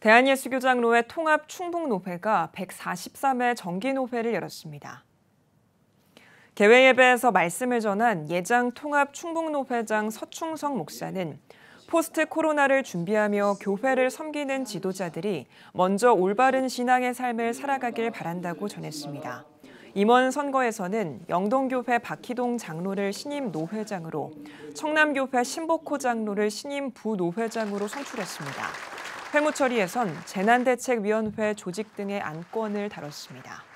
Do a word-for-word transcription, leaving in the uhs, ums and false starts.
대한예수교장로회 통합 충북노회가 백사십삼 회 정기노회를 열었습니다. 개회예배에서 말씀을 전한 예장통합 충북노회장 서충성 목사는 포스트 코로나를 준비하며 교회를 섬기는 지도자들이 먼저 올바른 신앙의 삶을 살아가길 바란다고 전했습니다. 임원 선거에서는 영동교회 박희동 장로를 신임 노회장으로, 청남교회 신복호 장로를 신임 부노회장으로 선출했습니다. 회무처리에선 재난대책위원회 조직 등의 안건을 다뤘습니다.